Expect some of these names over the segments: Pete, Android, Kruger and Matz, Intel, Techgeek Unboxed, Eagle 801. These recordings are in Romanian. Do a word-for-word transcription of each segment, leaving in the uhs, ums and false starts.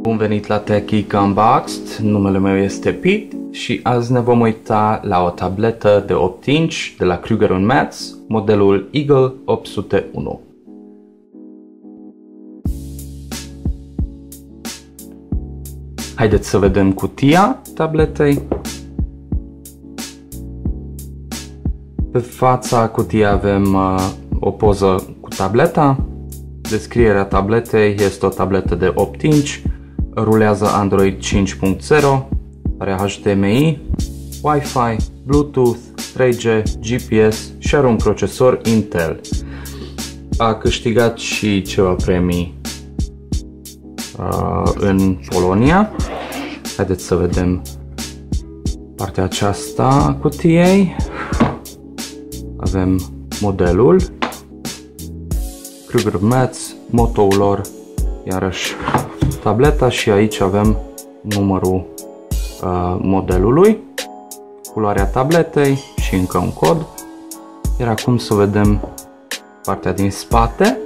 Bun venit la Techgeek Unboxed, numele meu este Pete și azi ne vom uita la o tabletă de opt inci de la Kruger and Matz, modelul Eagle opt sute unu. Haideți să vedem cutia tabletei. Pe fața cutiei avem o poză cu tableta. Descrierea tabletei este o tabletă de opt inci, rulează Android cinci punct zero, are H D M I, Wi-Fi, Bluetooth, trei G, G P S și are un procesor Intel. A câștigat și ceva premii uh, în Polonia. Haideți să vedem partea aceasta a cutiei. Avem modelul Kruger and Matz, motoul lor, iarăși tableta și aici avem numărul uh, modelului, culoarea tabletei și încă un cod. Iar acum să vedem partea din spate.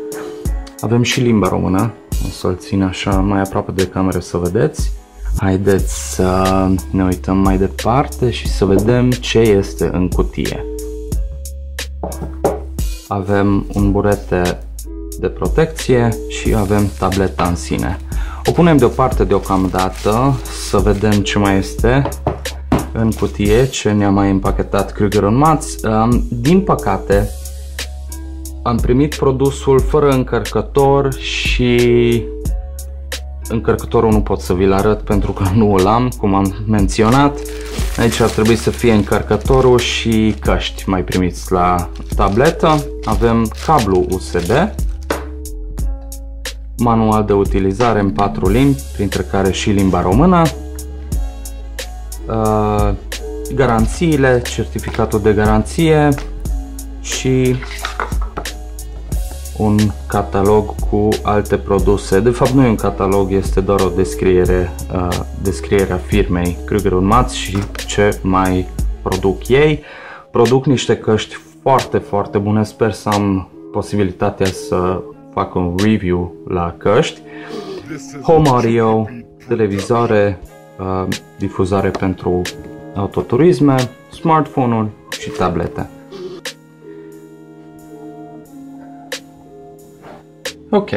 Avem și limba română, o să-l țin așa mai aproape de cameră să vedeți. Haideți să ne uităm mai departe și să vedem ce este în cutie. Avem un burete de protecție și avem tableta în sine. O punem deoparte deocamdată să vedem ce mai este în cutie, ce ne-a mai împachetat Kruger and Matz. Din păcate am primit produsul fără încărcător și încărcătorul nu pot să vi-l arăt pentru că nu îl am, cum am menționat. Aici ar trebui să fie încărcătorul și căști mai primiți la tabletă. Avem cablu U S B, manual de utilizare în patru limbi, printre care și limba română, garanțiile, certificatul de garanție și un catalog cu alte produse. De fapt, nu e un catalog, este doar o descriere, uh, descrierea firmei Kruger and Matz și ce mai produc ei. Produc niște căști foarte, foarte bune. Sper să am posibilitatea să fac un review la căști. Home audio, televizoare, uh, difuzare pentru autoturisme, smartphone-uri și tablete. Ok,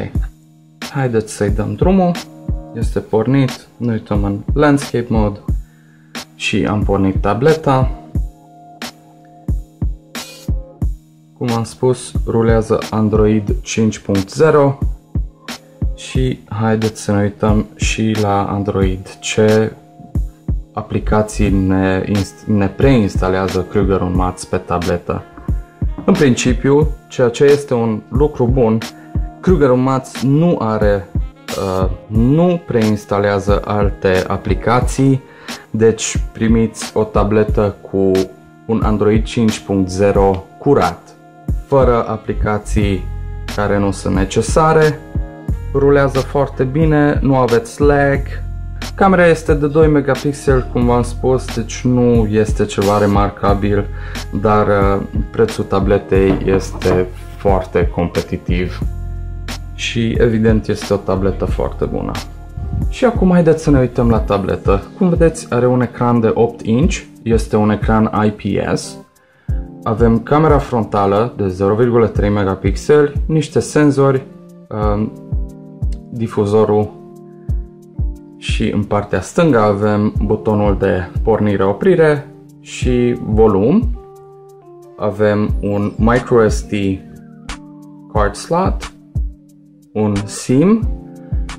haideți să-i dăm drumul, este pornit, ne uităm în landscape mode și am pornit tableta. Cum am spus, rulează Android cinci punct zero și haideți să ne uităm și la Android ce aplicații ne, ne preinstalează Kruger and Matz pe tabletă. În principiu, ceea ce este un lucru bun, Kruger and Matz nu are, uh, nu preinstalează alte aplicații, deci primiți o tabletă cu un Android cinci punct zero curat, fără aplicații care nu sunt necesare, rulează foarte bine, nu aveți lag, camera este de doi megapixeli, cum v-am spus, deci nu este ceva remarcabil, dar uh, prețul tabletei este foarte competitiv. Și evident este o tabletă foarte bună. Și acum haideți să ne uităm la tabletă. Cum vedeți, are un ecran de opt inci, este un ecran I P S. Avem camera frontală de zero virgulă trei megapixeli, niște senzori, um, difuzorul și în partea stângă avem butonul de pornire-oprire și volum. Avem un microSD card slot, un SIM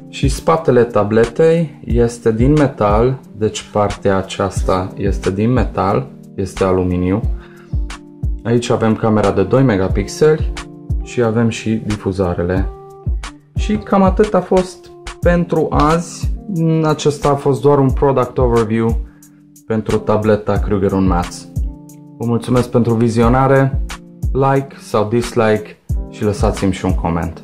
și spatele tabletei este din metal, deci partea aceasta este din metal, este aluminiu. Aici avem camera de doi megapixeli și avem și difuzoarele. Și cam atât a fost pentru azi. Acesta a fost doar un product overview pentru tableta Kruger and Matz. Vă mulțumesc pentru vizionare, like sau dislike și lăsați-mi și un coment.